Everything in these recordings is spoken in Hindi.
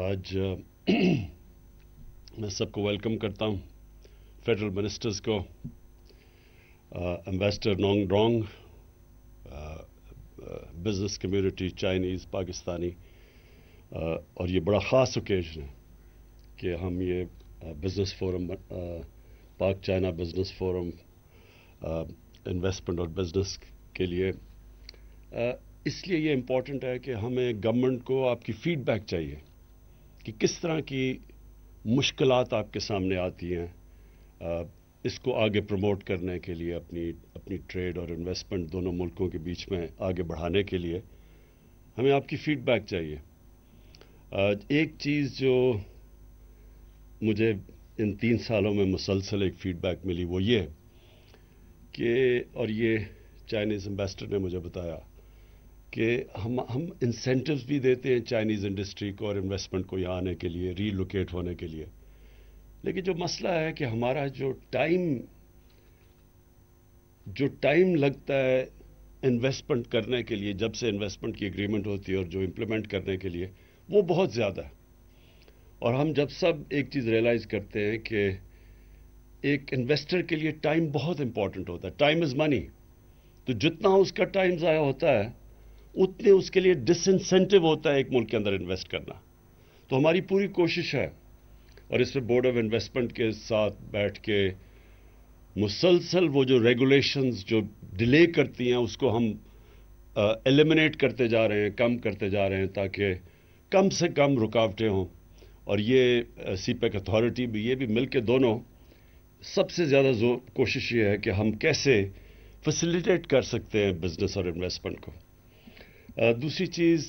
आज मैं सबको वेलकम करता हूं, फेडरल मिनिस्टर्स को, ambassador Nong Dong, business community, Chinese, Pakistani, और ये बड़ा ख़ास ओकेजन है कि हम ये business forum, Pak China business forum investment और बिज़नेस के लिए इसलिए ये इम्पॉर्टेंट है कि हमें गवर्नमेंट को आपकी फ़ीडबैक चाहिए कि किस तरह की मुश्किलात आपके सामने आती हैं, इसको आगे प्रमोट करने के लिए, अपनी ट्रेड और इन्वेस्टमेंट दोनों मुल्कों के बीच में आगे बढ़ाने के लिए हमें आपकी फ़ीडबैक चाहिए। एक चीज़ जो मुझे इन 3 सालों में मुसलसल एक फ़ीडबैक मिली वो ये कि, और ये चाइनीज़ एम्बेसडर ने मुझे बताया कि हम इंसेंटिव्स भी देते हैं चाइनीज़ इंडस्ट्री को और इन्वेस्टमेंट को यहाँ आने के लिए, रीलोकेट होने के लिए, लेकिन जो मसला है कि हमारा जो टाइम लगता है इन्वेस्टमेंट करने के लिए, जब से इन्वेस्टमेंट की एग्रीमेंट होती है और जो इम्प्लीमेंट करने के लिए, वो बहुत ज़्यादा है। और हम जब सब एक चीज़ रियलाइज़ करते हैं कि एक इन्वेस्टर के लिए टाइम बहुत इंपॉर्टेंट होता है, टाइम इज़ मनी, तो जितना उसका टाइम ज़ाया होता है उतने उसके लिए डिसइंसेंटिव होता है एक मुल्क के अंदर इन्वेस्ट करना। तो हमारी पूरी कोशिश है, और इसमें बोर्ड ऑफ इन्वेस्टमेंट के साथ बैठ के मुसलसल वो जो रेगुलेशंस जो डिले करती हैं उसको हम एलिमिनेट करते जा रहे हैं, कम करते जा रहे हैं, ताकि कम से कम रुकावटें हों। और ये सीपेक अथॉरिटी भी, ये भी मिलके दोनों, सबसे ज़्यादा कोशिश ये है कि हम कैसे फैसिलिटेट कर सकते हैं बिज़नेस और इन्वेस्टमेंट को। दूसरी चीज़,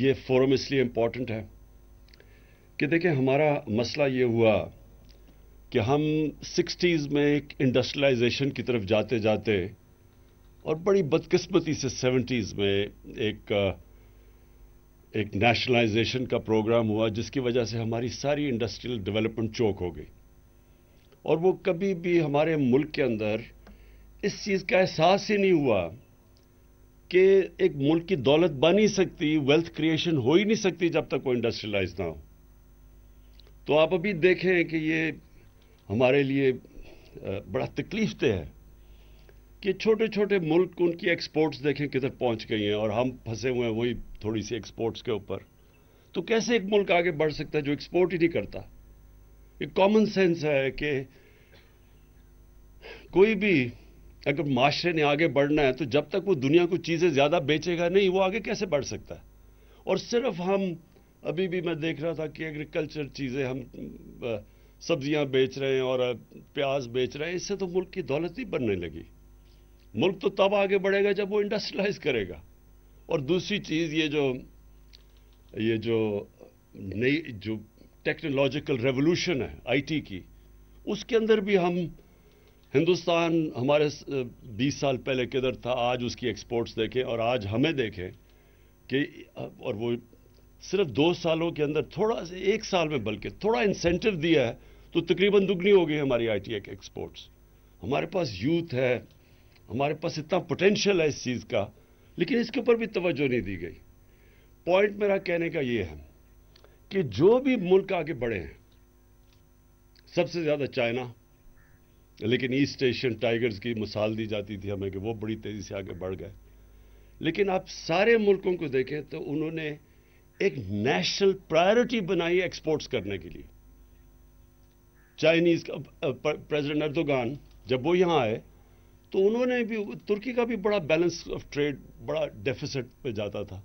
ये फोरम इसलिए इम्पॉर्टेंट है कि देखें, हमारा मसला ये हुआ कि हम 60s में एक इंडस्ट्रियलाइजेशन की तरफ जाते जाते, और बड़ी बदकिस्मती से 70s में एक नेशनलाइजेशन का प्रोग्राम हुआ जिसकी वजह से हमारी सारी इंडस्ट्रियल डेवलपमेंट चौक हो गई। और वो कभी भी हमारे मुल्क के अंदर इस चीज़ का एहसास ही नहीं हुआ कि एक मुल्क की दौलत बन नहीं सकती, वेल्थ क्रिएशन हो ही नहीं सकती जब तक वो इंडस्ट्रियलाइज ना हो। तो आप अभी देखें कि ये हमारे लिए बड़ा तकलीफ दे है कि छोटे छोटे मुल्क, उनकी एक्सपोर्ट्स देखें किधर पहुंच गई हैं, और हम फंसे हुए हैं वही थोड़ी सी एक्सपोर्ट्स के ऊपर। तो कैसे एक मुल्क आगे बढ़ सकता है जो एक्सपोर्ट ही नहीं करता? एक कॉमन सेंस है कि कोई भी अगर माशरे ने आगे बढ़ना है तो जब तक वो दुनिया को चीज़ें ज़्यादा बेचेगा नहीं, वो आगे कैसे बढ़ सकता है? और सिर्फ हम, अभी भी मैं देख रहा था कि एग्रीकल्चर चीज़ें, हम सब्जियां बेच रहे हैं और प्याज बेच रहे हैं, इससे तो मुल्क की दौलत ही बनने लगी। मुल्क तो तब आगे बढ़ेगा जब वो इंडस्ट्रियलाइज करेगा। और दूसरी चीज़, ये जो नई जो टेक्नोलॉजिकल रेवोल्यूशन है IT की, उसके अंदर भी हम, हिंदुस्तान हमारे 20 साल पहले किधर था, आज उसकी एक्सपोर्ट्स देखें और आज हमें देखें कि, और वो सिर्फ 2 सालों के अंदर, थोड़ा से 1 साल में बल्कि थोड़ा इंसेंटिव दिया है तो तकरीबन दुगनी हो गई हमारी IT की एक्सपोर्ट्स। हमारे पास यूथ है, हमारे पास इतना पोटेंशियल है इस चीज़ का, लेकिन इसके ऊपर भी तवज्जो नहीं दी गई। पॉइंट मेरा कहने का ये है कि जो भी मुल्क आगे बढ़े हैं, सबसे ज़्यादा चाइना, लेकिन ईस्ट एशियन टाइगर्स की मिसाल दी जाती थी हमें कि वो बड़ी तेज़ी से आगे बढ़ गए, लेकिन आप सारे मुल्कों को देखें तो उन्होंने एक नेशनल प्रायोरिटी बनाई एक्सपोर्ट्स करने के लिए। चाइनीज़ का प्रेसिडेंट अर्दोगान जब वो यहाँ आए तो उन्होंने भी, तुर्की का भी बड़ा बैलेंस ऑफ ट्रेड बड़ा डेफिसिट पे जाता था,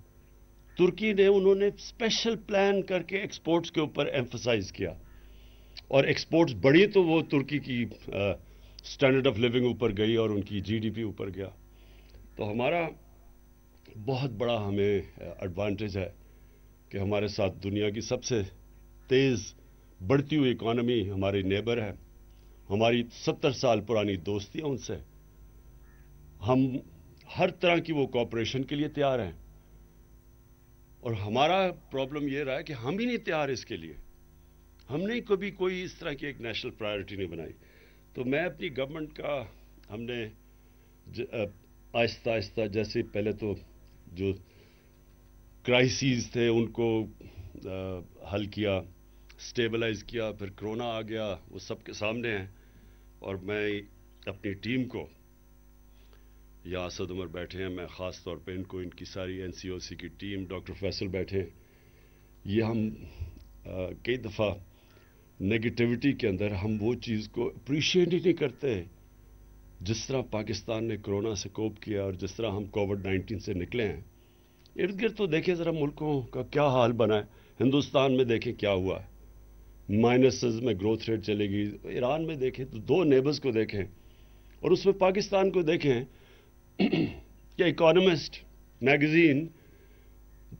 तुर्की ने, उन्होंने स्पेशल प्लान करके एक्सपोर्ट्स के ऊपर एम्फसाइज किया, और एक्सपोर्ट्स बढ़ी तो वो तुर्की की स्टैंडर्ड ऑफ लिविंग ऊपर गई और उनकी GDP ऊपर गया। तो हमारा बहुत बड़ा, हमें एडवांटेज है कि हमारे साथ दुनिया की सबसे तेज़ बढ़ती हुई इकॉनमी हमारे नेबर है, हमारी 70 साल पुरानी दोस्ती है उनसे, हम हर तरह की वो कोऑपरेशन के लिए तैयार हैं। और हमारा प्रॉब्लम ये रहा है कि हम ही नहीं तैयार इसके लिए, हमने कभी कोई इस तरह की एक नेशनल प्रायोरिटी नहीं बनाई। तो मैं अपनी गवर्नमेंट का, हमने आहिस्ता आहिस्ता, जैसे पहले तो जो क्राइसिस थे उनको हल किया, स्टेबलाइज किया, फिर कोरोना आ गया, वो सबके सामने है। और मैं अपनी टीम को, या असद उमर बैठे हैं, मैं ख़ास तौर पे इनको, इनकी सारी NCOC की टीम, डॉक्टर फैसल बैठे हैं, ये हम कई दफ़ा नेगेटिविटी के अंदर हम वो चीज़ को अप्रिशिएट ही नहीं करते जिस तरह पाकिस्तान ने कोरोना से कोप किया और जिस तरह हम कोविड-19 से निकले हैं। इर्द गिर्द तो देखें ज़रा मुल्कों का क्या हाल बना है। हिंदुस्तान में देखें क्या हुआ है, माइनसेस में ग्रोथ रेट चलेगी। ईरान में देखें तो दो नेबर्स को देखें और उसमें पाकिस्तान को देखें कि इकोनॉमिस्ट मैगज़ीन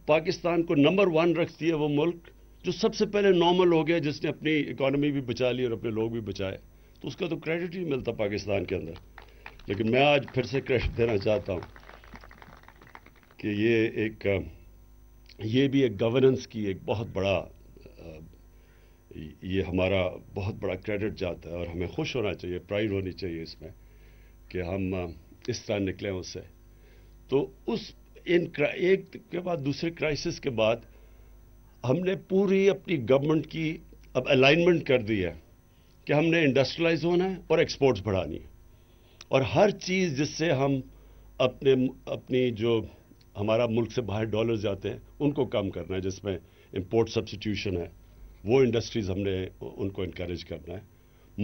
पाकिस्तान को नंबर 1 रखती है, वो मुल्क जो सबसे पहले नॉर्मल हो गया, जिसने अपनी इकॉनमी भी बचा ली और अपने लोग भी बचाए, तो उसका तो क्रेडिट ही मिलता पाकिस्तान के अंदर। लेकिन मैं आज फिर से क्रेडिट देना चाहता हूँ कि ये भी एक गवर्नेंस की एक बहुत बड़ा, ये हमारा बहुत बड़ा क्रेडिट जाता है और हमें खुश होना चाहिए, प्राइड होनी चाहिए इसमें कि हम इस तरह निकले उससे। तो उस एक के बाद दूसरे क्राइसिस के बाद हमने पूरी अपनी गवर्नमेंट की अब अलाइनमेंट कर दी है कि हमने इंडस्ट्रियलाइज होना है और एक्सपोर्ट्स बढ़ानी है, और हर चीज़ जिससे हम अपनी जो हमारा मुल्क से बाहर डॉलर जाते हैं उनको कम करना है, जिसमें इंपोर्ट सब्स्टिट्यूशन है, वो इंडस्ट्रीज़ हमने उनको इनकरेज करना है।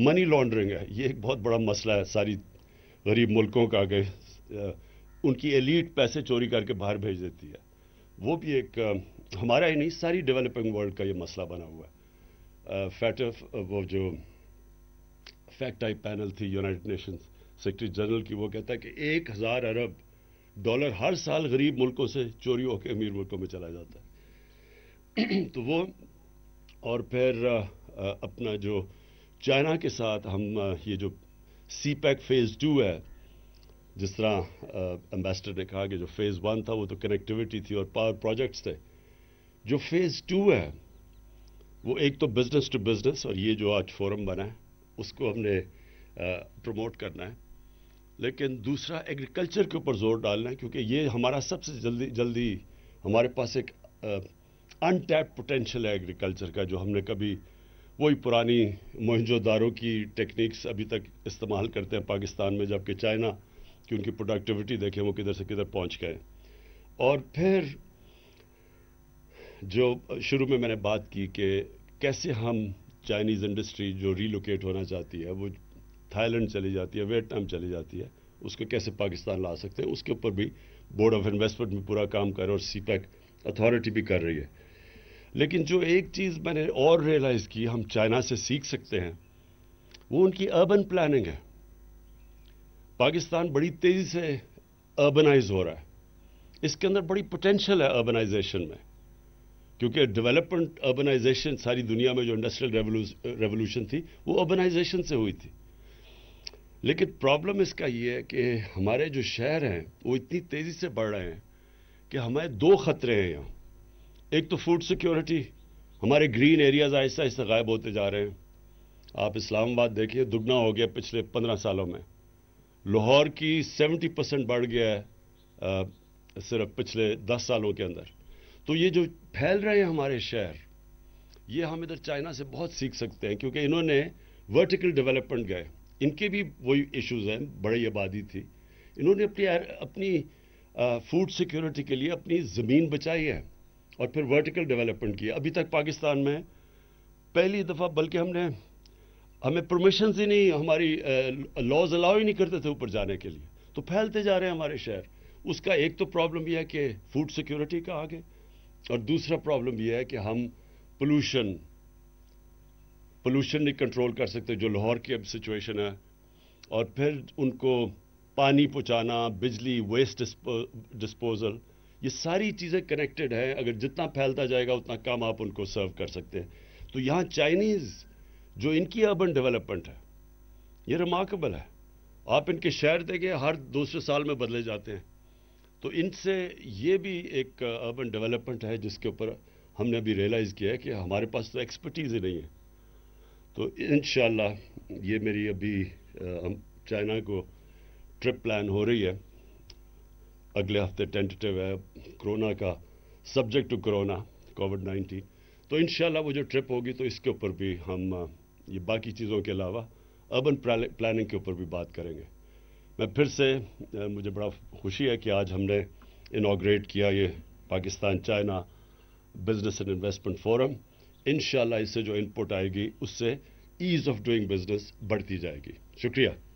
मनी लॉन्ड्रिंग है, ये एक बहुत बड़ा मसला है सारी गरीब मुल्कों का, कि उनकी एलीट पैसे चोरी करके बाहर भेज देती है। वो भी एक हमारा ही नहीं, सारी डेवलपिंग वर्ल्ड का ये मसला बना हुआ है। फैटफ, वो जो फैक्ट टाइप पैनल थी यूनाइटेड नेशंस सेक्रेटरी जनरल की, वो कहता है कि 1000 अरब डॉलर हर साल गरीब मुल्कों से चोरी होकर अमीर मुल्कों में चला जाता है। तो वो, और फिर अपना जो चाइना के साथ हम ये जो CPEC फेज़ 2 है, जिस तरह एम्बेसडर ने कहा कि जो फेज़ 1 था वो तो कनेक्टिविटी थी और पावर प्रोजेक्ट्स थे, जो फेज़ 2 है वो एक तो बिजनेस टू बिजनेस, और ये जो आज फोरम बना है उसको हमने प्रमोट करना है, लेकिन दूसरा एग्रीकल्चर के ऊपर जोर डालना है, क्योंकि ये हमारा सबसे जल्दी हमारे पास एक अनटैप्ड पोटेंशियल है एग्रीकल्चर का, जो हमने कभी वही पुरानी मोहनजोदारो की टेक्निक्स अभी तक इस्तेमाल करते हैं पाकिस्तान में, जबकि चाइना की उनकी प्रोडक्टिविटी देखें वो किधर से किधर पहुंच गए। और फिर जो शुरू में मैंने बात की कि कैसे हम चाइनीज़ इंडस्ट्री जो रिलोकेट होना चाहती है, वो थाईलैंड चली जाती है, वियतनाम चली जाती है, उसको कैसे पाकिस्तान ला सकते हैं, उसके ऊपर भी बोर्ड ऑफ इन्वेस्टमेंट में पूरा काम कर रहा है और CPEC अथॉरिटी भी कर रही है। लेकिन जो एक चीज़ मैंने और रियलाइज़ की हम चाइना से सीख सकते हैं, वो उनकी अर्बन प्लानिंग है। पाकिस्तान बड़ी तेज़ी से अर्बनाइज हो रहा है, इसके अंदर बड़ी पोटेंशियल है अर्बनाइजेशन में, क्योंकि डेवलपमेंट अर्बनाइजेशन सारी दुनिया में जो इंडस्ट्रियल रेवोल्यूशन थी वो अर्बनाइजेशन से हुई थी। लेकिन प्रॉब्लम इसका ये है कि हमारे जो शहर हैं वो इतनी तेज़ी से बढ़ रहे हैं कि हमें दो ख़तरे हैं यहाँ। एक तो फूड सिक्योरिटी, हमारे ग्रीन एरियाज आहिस्ता आहिस्ता गायब होते जा रहे हैं। आप इस्लामाबाद देखिए, दुगना हो गया पिछले 15 सालों में। लाहौर की 70% बढ़ गया है सिर्फ पिछले 10 सालों के अंदर। तो ये जो फैल रहे हैं हमारे शहर, ये हम इधर चाइना से बहुत सीख सकते हैं, क्योंकि इन्होंने वर्टिकल डेवलपमेंट गए, इनके भी वही इश्यूज़ हैं, बड़ी आबादी थी, इन्होंने अपनी फूड सिक्योरिटी के लिए अपनी ज़मीन बचाई है और फिर वर्टिकल डेवलपमेंट किया। अभी तक पाकिस्तान में पहली दफ़ा, बल्कि हमें परमिशन ही नहीं, हमारी लॉज अलाउ ही नहीं करते थे ऊपर जाने के लिए, तो फैलते जा रहे हैं हमारे शहर। उसका एक तो प्रॉब्लम यह है कि फूड सिक्योरिटी का आगे, और दूसरा प्रॉब्लम यह है कि हम पोल्यूशन नहीं कंट्रोल कर सकते, जो लाहौर की अब सिचुएशन है। और फिर उनको पानी पहुँचाना, बिजली, वेस्ट डिस्पोजल, ये सारी चीज़ें कनेक्टेड हैं। अगर जितना फैलता जाएगा उतना कम आप उनको सर्व कर सकते हैं। तो यहाँ चाइनीज़ जो इनकी अर्बन डेवलपमेंट है ये रिमार्केबल है। आप इनके शहर देखें हर दूसरे साल में बदले जाते हैं। तो इनसे ये भी एक अर्बन डेवलपमेंट है जिसके ऊपर हमने अभी रियलाइज़ किया है कि हमारे पास तो एक्सपर्टीज़ ही नहीं है। तो इंशाल्लाह ये मेरी अभी हम चाइना को ट्रिप प्लान हो रही है, अगले हफ्ते टेंटेटिव है। कोरोना का, सब्जेक्ट टू कोरोना, कोविड-19। तो इंशाल्लाह वो जो ट्रिप होगी तो इसके ऊपर भी हम ये बाकी चीज़ों के अलावा अर्बन प्लानिंग के ऊपर भी बात करेंगे। मैं फिर से मुझे बड़ा खुशी है कि आज हमने इनॉग्रेट किया ये Pakistan China business and investment forum. इंशाल्लाह इससे जो इनपुट आएगी उससे ईज़ ऑफ डूइंग बिजनेस बढ़ती जाएगी। शुक्रिया।